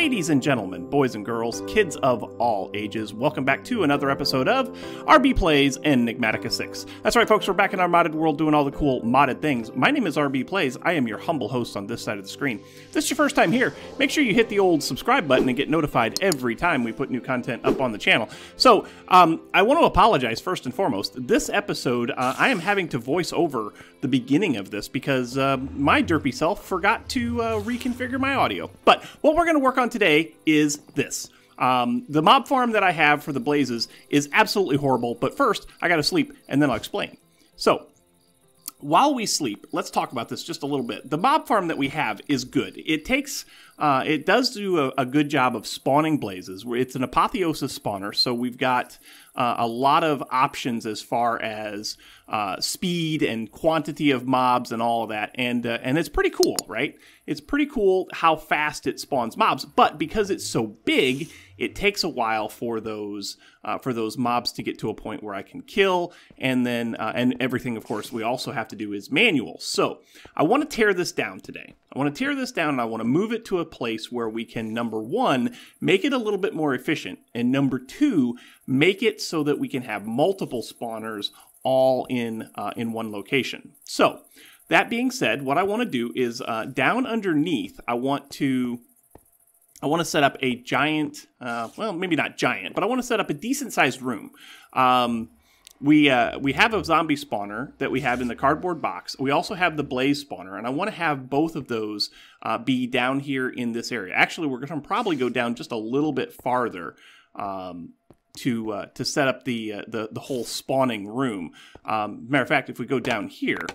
Ladies and gentlemen, boys and girls, kids of all ages, welcome back to another episode of RB Plays Enigmatica 6. That's right, folks, we're back in our modded world doing all the cool modded things. My name is RB Plays. I am your humble host on this side of the screen. If this is your first time here, make sure you hit the old subscribe button and get notified every time we put new content up on the channel. So, I want to apologize first and foremost. This episode, I am having to voice over the beginning of this because my derpy self forgot to reconfigure my audio. But what we're going to work on today is this. The mob farm that I have for the blazes is absolutely horrible, but first I gotta sleep and then I'll explain. So while we sleep, let's talk about this just a little bit. The mob farm that we have is good. It takes, it does do a good job of spawning blazes. It's an apotheosis spawner, so we've got a lot of options as far as speed and quantity of mobs and all of that, and it's pretty cool, right? It's pretty cool how fast it spawns mobs, but because it's so big, it takes a while for those mobs to get to a point where I can kill, and then and everything, of course, we also have to do is manual. So I want to tear this down today. I want to tear this down and I want to move it to a place where we can, number one, make it a little bit more efficient, and number two, make it so that we can have multiple spawners all in one location. So that being said, what I want to do is down underneath, I want to set up a giant, well, maybe not giant, but I want to set up a decent sized room. We have a zombie spawner that we have in the cardboard box. We also have the blaze spawner, and I want to have both of those be down here in this area. Actually, we're going to probably go down just a little bit farther to set up the whole spawning room. Matter of fact, if we go down here,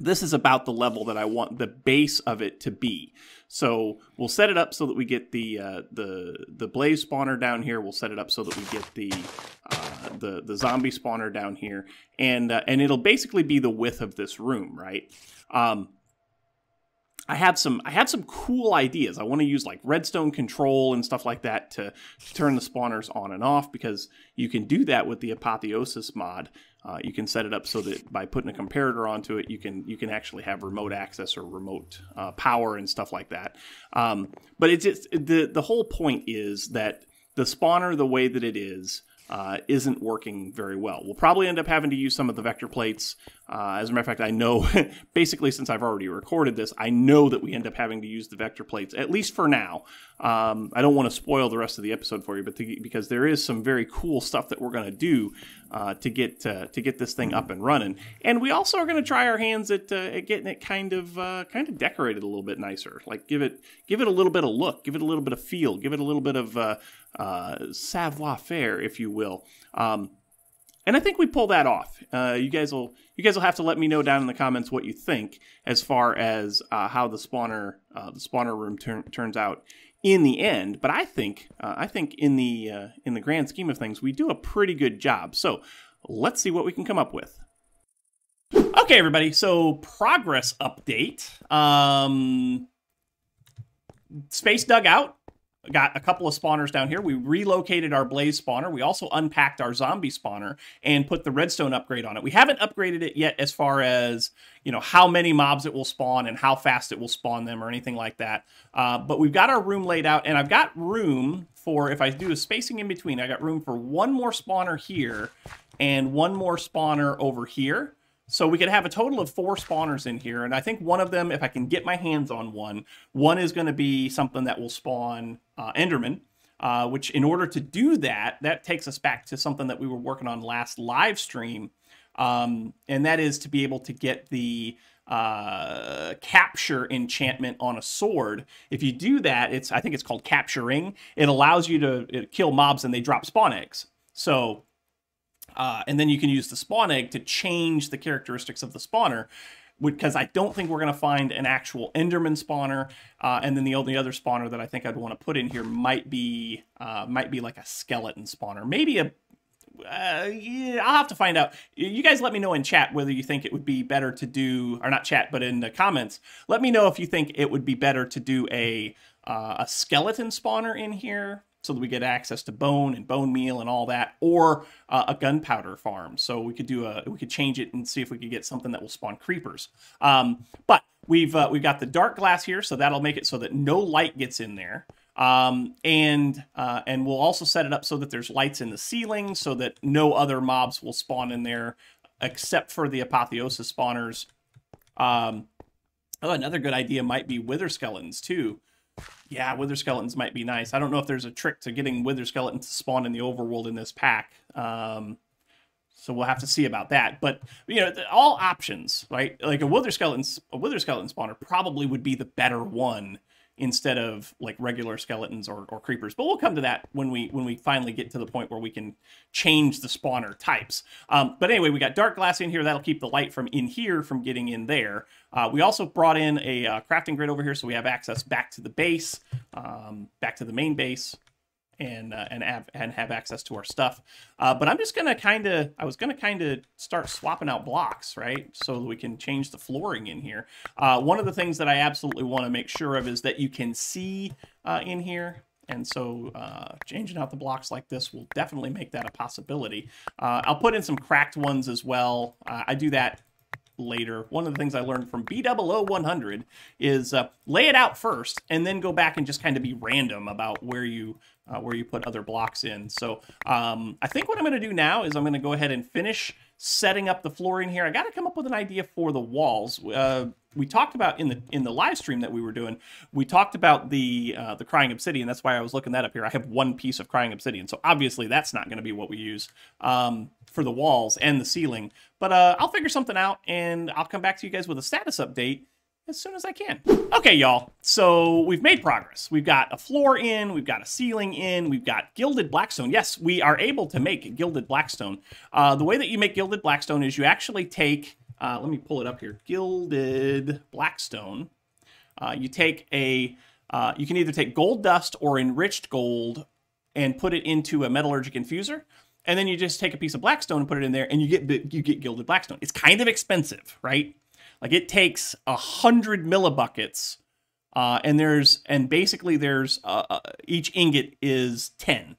this is about the level that I want the base of it to be. So we'll set it up so that we get the blaze spawner down here. We'll set it up so that we get the zombie spawner down here, and it'll basically be the width of this room, right? I have some cool ideas. I want to use like redstone control and stuff like that to turn the spawners on and off, because you can do that with the apotheosis mod. You can set it up so that by putting a comparator onto it, you can actually have remote access or remote power and stuff like that. But it's just, the whole point is that the spawner, the way that it is, isn't working very well. We'll probably end up having to use some of the vector plates. As a matter of fact, I know, basically since I've already recorded this, I know that we end up having to use the vector plates, at least for now. I don't want to spoil the rest of the episode for you, but because there is some very cool stuff that we're going to do to get this thing up and running. And we also are going to try our hands at getting it kind of decorated a little bit nicer. Like give it a little bit of look, give it a little bit of feel, give it a little bit of savoir-faire, if you will. And I think we pull that off. You guys will have to let me know down in the comments what you think as far as how the spawner room turns out in the end. But I think in the grand scheme of things, we do a pretty good job. So let's see what we can come up with. Okay, everybody. So progress update. Space dugout. Got a couple of spawners down here. We relocated our blaze spawner. We also unpacked our zombie spawner and put the redstone upgrade on it. We haven't upgraded it yet as far as, you know, how many mobs it will spawn and how fast it will spawn them or anything like that. But we've got our room laid out, and I've got room for, if I do a spacing in between, I got room for one more spawner here and one more spawner over here. So we could have a total of four spawners in here. And I think one of them, if I can get my hands on one is going to be something that will spawn Enderman, which in order to do that, that takes us back to something that we were working on last live stream. And that is to be able to get the capture enchantment on a sword. If you do that, I think it's called capturing. It allows you to kill mobs and they drop spawn eggs. So... and then you can use the spawn egg to change the characteristics of the spawner, because I don't think we're going to find an actual Enderman spawner. And then the only other spawner that I think I'd want to put in here might be like a skeleton spawner, maybe a. Yeah, I'll have to find out. You guys let me know in chat whether you think it would be better to do, or not chat, but in the comments, let me know if you think it would be better to do a skeleton spawner in here, so that we get access to bone and bone meal and all that, or a gunpowder farm. So we could change it and see if we could get something that will spawn creepers. But We've got the dark glass here, so that'll make it so that no light gets in there. And we'll also set it up so that there's lights in the ceiling so that no other mobs will spawn in there except for the apotheosis spawners. Oh, another good idea might be wither skeletons too. Yeah, wither skeletons might be nice. I don't know if there's a trick to getting wither skeletons to spawn in the overworld in this pack. So we'll have to see about that. But, you know, all options, right? Like a wither skeleton spawner probably would be the better one instead of like regular skeletons or creepers. But we'll come to that when we finally get to the point where we can change the spawner types. But anyway, we got dark glass in here. That'll keep the light from in here from getting in there. We also brought in a crafting grid over here, so we have access back to the base, back to the main base, and have access to our stuff. But I'm just gonna kind of start swapping out blocks, right? So we can change the flooring in here. One of the things that I absolutely want to make sure of is that you can see in here. And so changing out the blocks like this will definitely make that a possibility. I'll put in some cracked ones as well. I do that later. One of the things I learned from B00100 is lay it out first and then go back and just kind of be random about where you put other blocks in. So I think what I'm going to do now is I'm going to go ahead and finish setting up the flooring here. I got to come up with an idea for the walls. We talked about in the live stream that we were doing, we talked about the crying obsidian. That's why I was looking that up here. I have one piece of crying obsidian, so obviously that's not going to be what we use for the walls and the ceiling. But I'll figure something out, and I'll come back to you guys with a status update as soon as I can. Okay, y'all, so we've made progress. We've got a floor in, we've got a ceiling in, we've got gilded blackstone. Yes, we are able to make gilded blackstone. The way that you make gilded blackstone is you actually take, let me pull it up here, gilded blackstone. You take a, you can either take gold dust or enriched gold and put it into a metallurgic infuser. And then you just take a piece of blackstone and put it in there and you get gilded blackstone. It's kind of expensive, right? Like it takes 100 millibuckets, and basically each ingot is 10.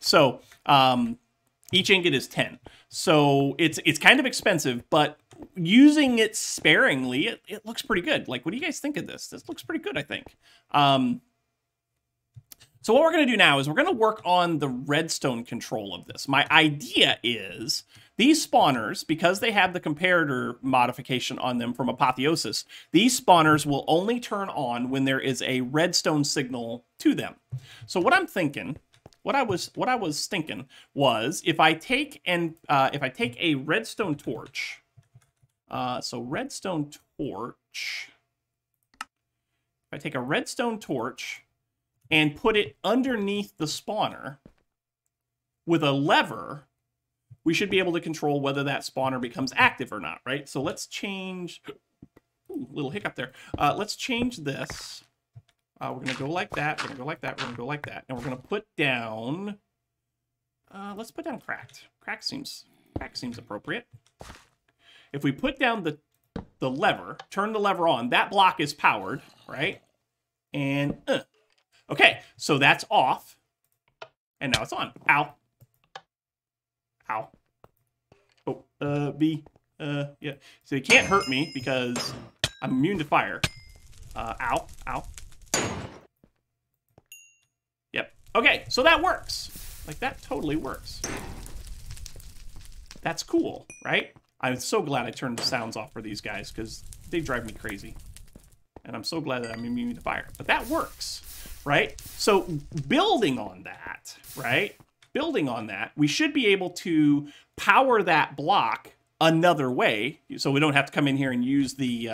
So each ingot is 10. So it's kind of expensive, but using it sparingly, it looks pretty good. Like, what do you guys think of this? This looks pretty good, I think. So what we're going to do now is we're going to work on the redstone control of this. My idea is these spawners, because they have the comparator modification on them from apotheosis, these spawners will only turn on when there is a redstone signal to them. So what I'm thinking, what I was thinking was if I take a redstone torch, if I take a redstone torch. And put it underneath the spawner with a lever, we should be able to control whether that spawner becomes active or not, right? So let's change, ooh, little hiccup there. Let's change this. We're gonna go like that, we're gonna go like that, we're gonna go like that. And we're gonna put down, let's put down cracked. Crack seems appropriate. If we put down the lever, turn the lever on, that block is powered, right? And, okay, so that's off, and now it's on. Ow. Ow. Oh, B. Yeah. So you can't hurt me because I'm immune to fire. Ow. Ow. Yep. Okay, so that works. Like, that totally works. That's cool, right? I'm so glad I turned the sounds off for these guys because they drive me crazy. And I'm so glad that I'm immune to fire. But that works. Right? So building on that, right? Building on that, we should be able to power that block another way. So we don't have to come in here and use the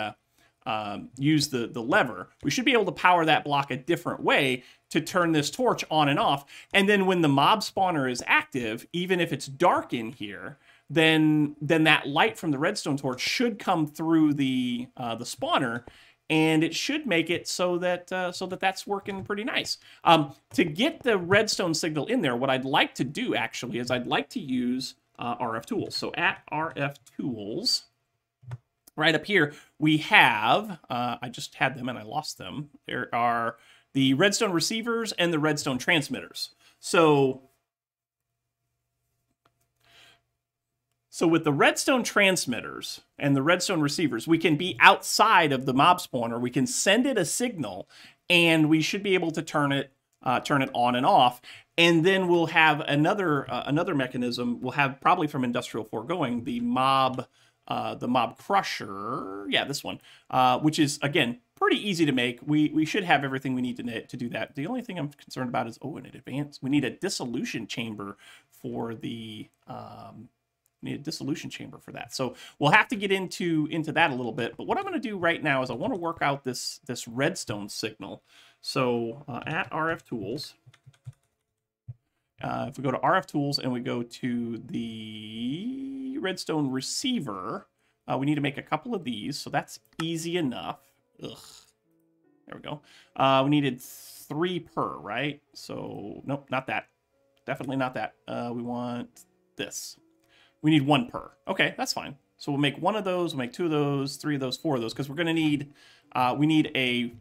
lever. We should be able to power that block a different way to turn this torch on and off. And then when the mob spawner is active, even if it's dark in here, then that light from the redstone torch should come through the spawner. And it should make it so that that's working pretty nice. To get the redstone signal in there, what I'd like to do actually is I'd like to use RF tools. So at RF tools, right up here, we have, I just had them and I lost them. There are the redstone receivers and the redstone transmitters. So So with the redstone transmitters and the redstone receivers, we can be outside of the mob spawner. We can send it a signal, and we should be able to turn it on and off. And then we'll have another mechanism. We'll have probably from Industrial Foregoing the mob crusher. Yeah, this one, which is again pretty easy to make. We should have everything we need to do that. The only thing I'm concerned about is in advance we need a dissolution chamber for the. Need a dissolution chamber for that. So we'll have to get into that a little bit. But what I'm going to do right now is I want to work out this redstone signal. So at RF tools, if we go to RF tools and we go to the redstone receiver, we need to make a couple of these. So that's easy enough. Ugh. There we go. We needed 3 per, right? So nope, not that. Definitely not that. We want this. We need 1 per. Okay, that's fine. So we'll make 1 of those, we'll make 2 of those, 3 of those, 4 of those, because we're going to need, we need a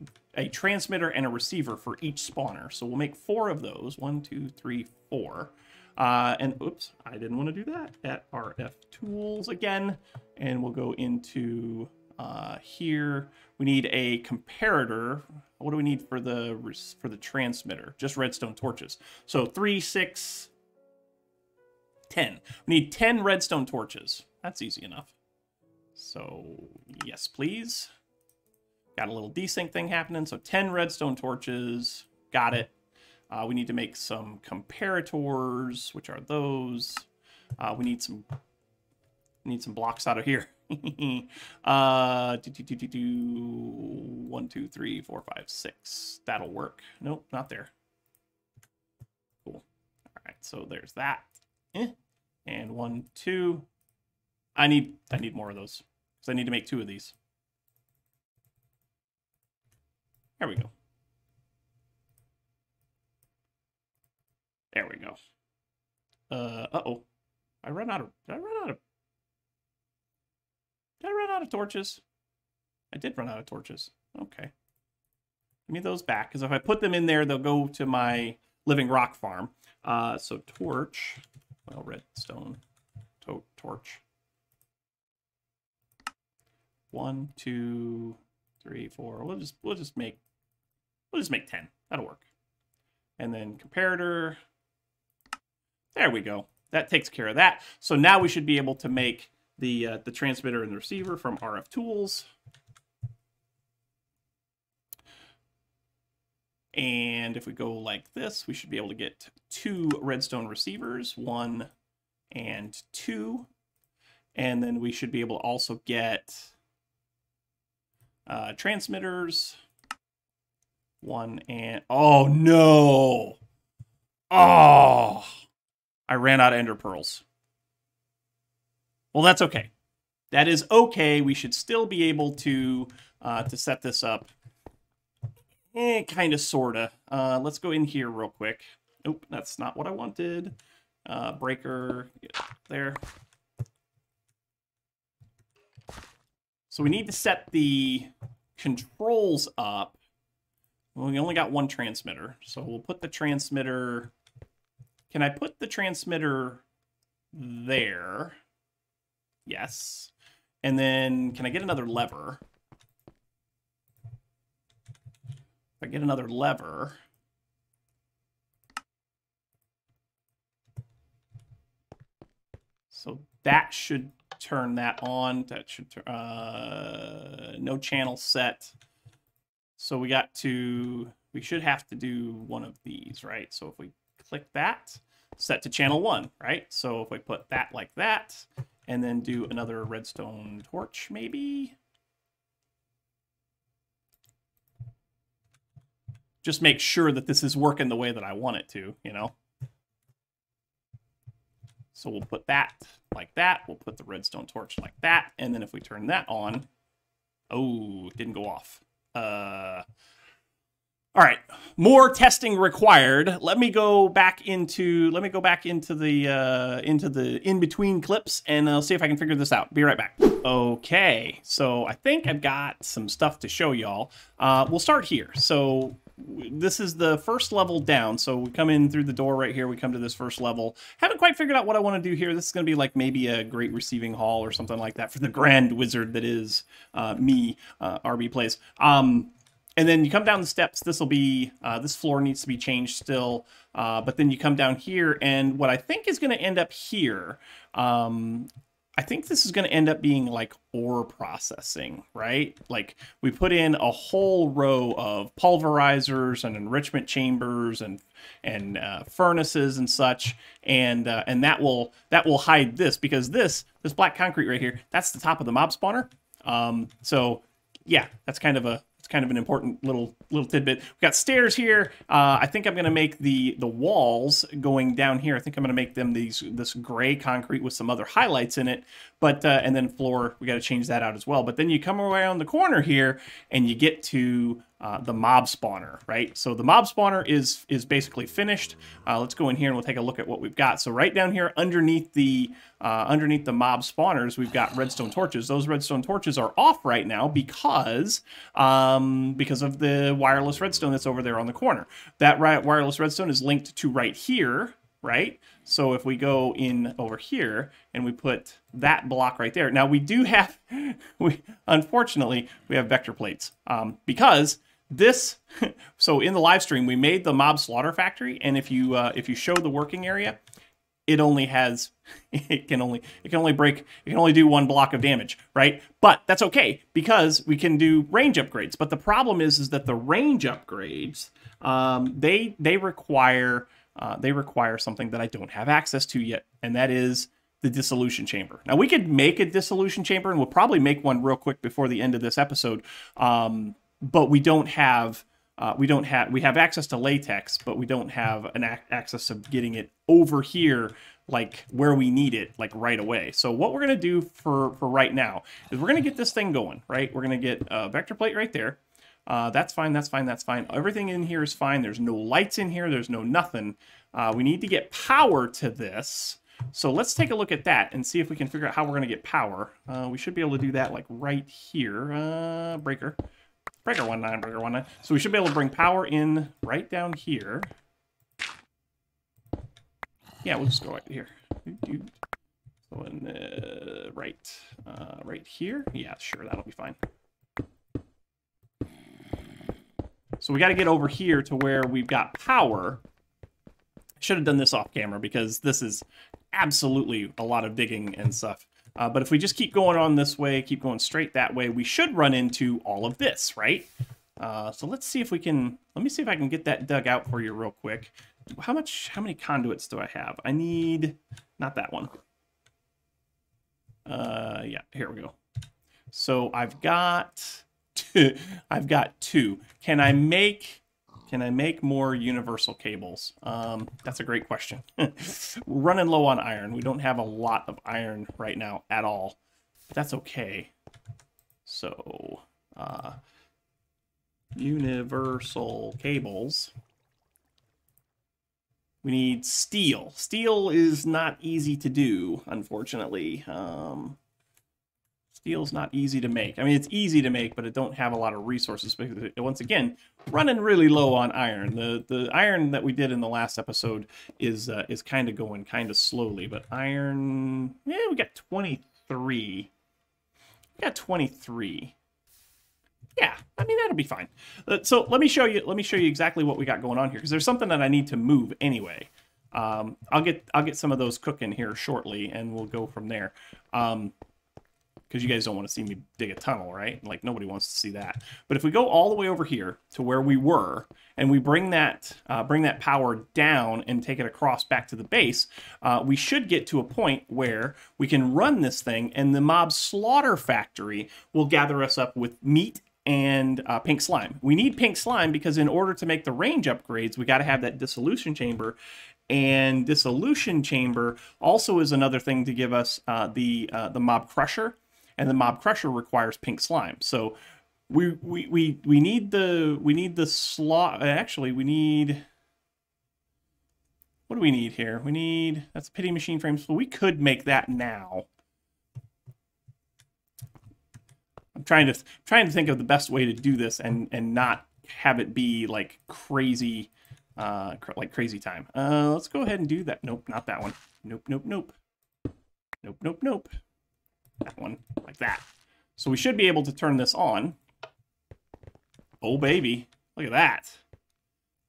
transmitter and a receiver for each spawner. So we'll make 4 of those. 1, 2, 3, 4. And oops, I didn't want to do that. At RF tools again, and we'll go into here. We need a comparator. What do we need for the transmitter? Just redstone torches. So 3, 6, 10. We need 10 redstone torches. That's easy enough. So, yes, please. Got a little desync thing happening. So 10 redstone torches. Got it. We need to make some comparators, which are those. We need some blocks out of here. 1, 2, 3, 4, 5, 6. That'll work. Nope, not there. Cool. All right, so there's that. And 1, 2. I need more of those. So I need to make 2 of these. There we go. There we go. Uh-oh. Did I run out of torches? I did run out of torches. Okay. Give me those back, because if I put them in there, they'll go to my living rock farm. So torch. Well, redstone torch. 1, 2, 3, 4. We'll just make 10. That'll work. And then comparator. There we go. That takes care of that. So now we should be able to make the transmitter and the receiver from RF tools. And if we go like this, we should be able to get 2 redstone receivers, 1 and 2. And then we should be able to also get transmitters, 1 and... Oh, no! Oh! I ran out of ender pearls. Well, that's okay. That is okay. We should still be able to set this up. Kind of, sort of. Let's go in here real quick. Nope, that's not what I wanted. Breaker, get there. So we need to set the controls up. Well, we only got 1 transmitter, so we'll put the transmitter... Can I put the transmitter there? Yes. And then can I get another lever? I get another lever. So that should turn that on. That should turn, no channel set. So we got to, we should have to do 1 of these, right? So if we click that, set to channel 1, right? So if we put that like that, and then do another redstone torch maybe. Just make sure that this is working the way that I want it to, you know? So we'll put that like that. We'll put the redstone torch like that. And then if we turn that on, oh, it didn't go off. All right, more testing required. Let me go back into the in-between clips, and I'll see if I can figure this out. Be right back. Okay, so I think I've got some stuff to show y'all. We'll start here. So This is the first level down, so we come in through the door right here, we come to this first level. Haven't quite figured out what I want to do here. This is going to be like maybe a great receiving hall or something like that for the grand wizard that is me, RB Plays. And then you come down the steps. This will be, this floor needs to be changed still. But then you come down here, and what I think is going to end up here, I think this is going to end up being like ore processing, right? Like we put in a whole row of pulverizers and enrichment chambers and furnaces and such, and that will hide this, because this black concrete right here, that's the top of the mob spawner. So yeah, that's kind of an important little tidbit. We've got stairs here. I think I'm going to make the walls going down here. I think I'm going to make them this gray concrete with some other highlights in it. But and then floor, we got to change that out as well. But then you come around the corner here and you get to the mob spawner, right? So the mob spawner is basically finished. Let's go in here and we'll take a look at what we've got. So right down here underneath the mob spawners, we've got redstone torches. Those redstone torches are off right now because of the wireless redstone that's over there on the corner. That wireless redstone is linked to right here, right? So if we go in over here and we put that block right there. Now we do have, unfortunately, we have vector plates because this, so in the live stream, we made the mob slaughter factory, and if you show the working area, it only has, it can only do one block of damage, right? But that's okay, because we can do range upgrades. But the problem is that the range upgrades, they require something that I don't have access to yet, and that is the dissolution chamber. Now we could make a dissolution chamber, and we'll probably make one real quick before the end of this episode. But we don't have. We have access to latex, but we don't have an access of getting it over here, like where we need it, like right away. So what we're going to do for right now is we're going to get this thing going, right? We're going to get a vector plate right there. That's fine. That's fine. That's fine. Everything in here is fine. There's no lights in here. There's no nothing. We need to get power to this. So let's take a look at that and see if we can figure out how we're going to get power. We should be able to do that like right here. Breaker. Breaker 19, breaker 19. So we should be able to bring power in right down here. Yeah, we'll just go right here. So in, right here. Yeah, sure, that'll be fine. So we got to get over here to where we've got power. Should have done this off camera because this is absolutely a lot of digging and stuff. But if we just keep going on this way, keep going straight that way, we should run into all of this, right? So let's see if we can, let me see if I can get that dug out for you real quick. How many conduits do I have? I need, not that one. Yeah, here we go. So I've got two. Can I make more universal cables? That's a great question. We're running low on iron. We don't have a lot of iron right now at all. That's okay. So, universal cables. We need steel. Steel is not easy to do, unfortunately. Steel's not easy to make. I mean, it's easy to make, but it don't have a lot of resources because, once again, running really low on iron. The iron that we did in the last episode is kind of going kind of slowly, but iron, yeah, we got 23. Yeah, I mean, that'll be fine. So let me show you exactly what we got going on here, because there's something that I need to move anyway. I'll get some of those cooking here shortly, and we'll go from there. Because you guys don't want to see me dig a tunnel, right? Like, nobody wants to see that. But if we go all the way over here to where we were, and we bring that power down and take it across back to the base, we should get to a point where we can run this thing, and the mob slaughter factory will gather us up with meat and pink slime. We need pink slime because in order to make the range upgrades, we got to have that dissolution chamber. And dissolution chamber also is another thing to give us the mob crusher. And the mob crusher requires pink slime, so we need the slot. Actually, we need. What do we need here? We need, that's a pity machine frames. So we could make that now. I'm trying to think of the best way to do this and not have it be like crazy, crazy time. Let's go ahead and do that. Nope, not that one. Nope, nope, nope. Nope, nope, nope. That one, like that. So we should be able to turn this on. Oh, baby. Look at that.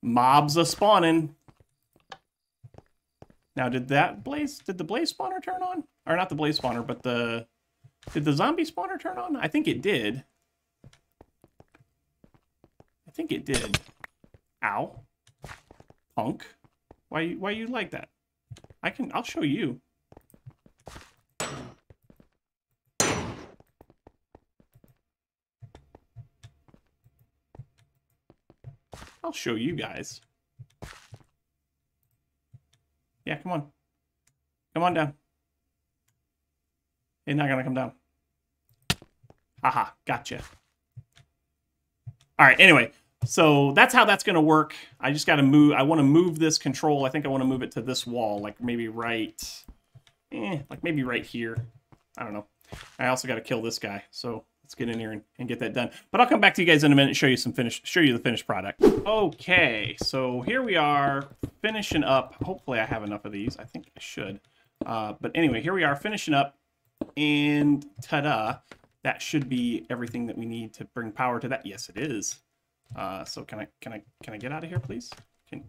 Mobs are spawning. Now, did the blaze spawner turn on? Or not the blaze spawner, but the... Did the zombie spawner turn on? I think it did. I think it did. Ow. Punk. Why you like that? I'll show you. I'll show you guys. Yeah, come on. Come on down. It's not gonna come down. Haha, gotcha. All right, anyway, so that's how that's gonna work. I just gotta move, I wanna move this control. I think I wanna move it to this wall, like maybe right, like maybe right here. I don't know. I also gotta kill this guy, so let's get in here and get that done. But I'll come back to you guys in a minute and show you the finished product. Okay, so here we are finishing up. Hopefully I have enough of these. I think I should. But anyway, here we are finishing up. And ta-da, that should be everything that we need to bring power to that. Yes, it is. So can I get out of here, please? Can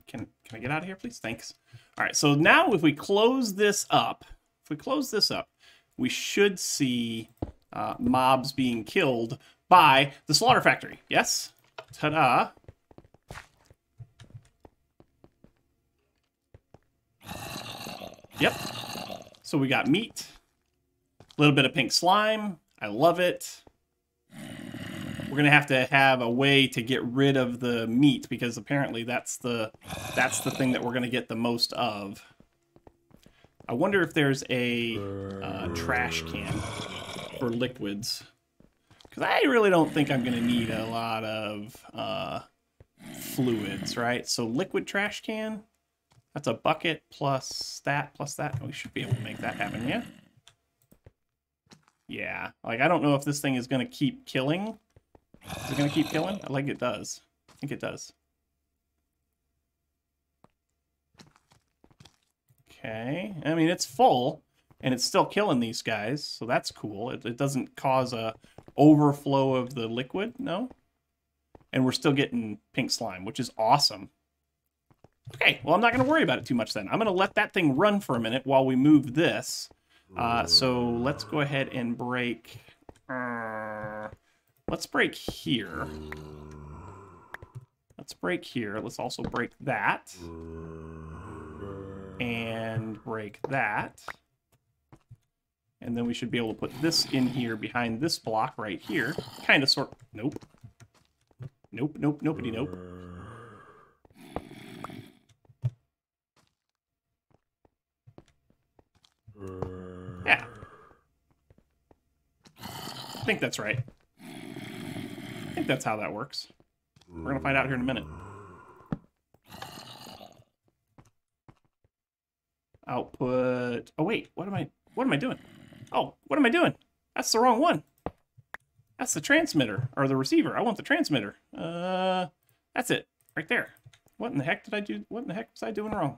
I get out of here, please? Thanks. All right, so now if we close this up, we should see mobs being killed by the slaughter factory. Yes, ta-da. Yep, so we got meat. A little bit of pink slime. I love it. We're gonna have to have a way to get rid of the meat because apparently that's the thing that we're gonna get the most of. I wonder if there's a trash can for liquids because I really don't think I'm gonna need a lot of fluids, right? So liquid trash can. That's a bucket plus that plus that. We should be able to make that happen, yeah. Yeah, like, I don't know if this thing is going to keep killing. Is it going to keep killing? I like it does. I think it does. Okay. I mean, it's full, and it's still killing these guys, so that's cool. It doesn't cause a overflow of the liquid, no? And we're still getting pink slime, which is awesome. Okay, well, I'm not going to worry about it too much then. I'm going to let that thing run for a minute while we move this. So let's go ahead and break, let's break here. Let's break here. Let's also break that and break that. And then we should be able to put this in here behind this block right here. Kind of sort, nope. Nope, nope, nobody, nope. Yeah. I think that's right. I think that's how that works. We're gonna find out here in a minute. Output. Oh wait, what am I doing? Oh, what am I doing? That's the wrong one. That's the transmitter or the receiver. I want the transmitter. That's it right there. What in the heck did I do? What in the heck was I doing wrong?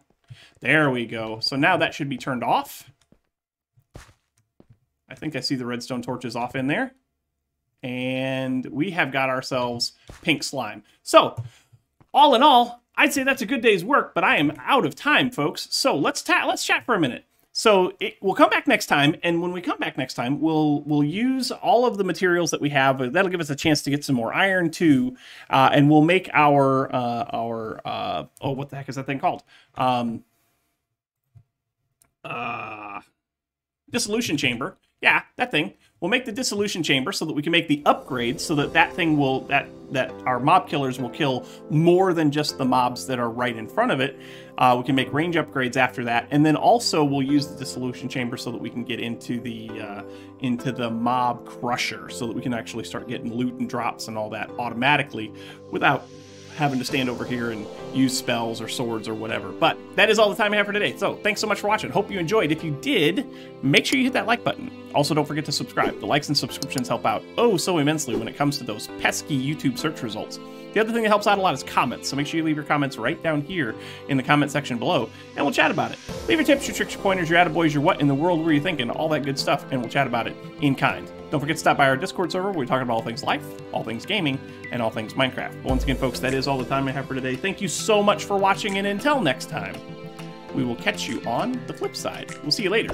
There we go. So now that should be turned off. I think I see the redstone torches off in there. And we have got ourselves pink slime. So, all in all, I'd say that's a good day's work, but I am out of time, folks. So let's chat for a minute. So we'll come back next time, and when we come back next time, we'll use all of the materials that we have. That'll give us a chance to get some more iron too, and we'll make our oh, what the heck is that thing called? Dissolution chamber. Yeah, that thing. We'll make the dissolution chamber so that we can make the upgrades so that that our mob killers will kill more than just the mobs that are right in front of it. We can make range upgrades after that, and then also we'll use the dissolution chamber so that we can get into the mob crusher so that we can actually start getting loot and drops and all that automatically without having to stand over here and use spells or swords or whatever. But that is all the time I have for today. So thanks so much for watching. Hope you enjoyed. If you did, make sure you hit that like button. Also, don't forget to subscribe. The likes and subscriptions help out oh so immensely when it comes to those pesky YouTube search results. The other thing that helps out a lot is comments, so make sure you leave your comments right down here in the comment section below, and we'll chat about it. Leave your tips, your tricks, your pointers, your attaboys, your what in the world were you thinking, all that good stuff, and we'll chat about it in kind. Don't forget to stop by our Discord server where we're talking about all things life, all things gaming, and all things Minecraft. But once again, folks, that is all the time I have for today. Thank you so much for watching, and until next time, we will catch you on the flip side. We'll see you later.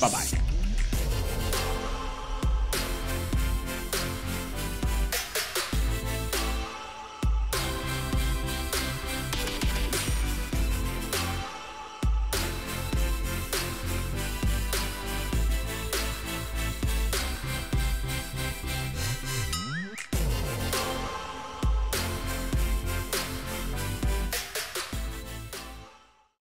Bye-bye.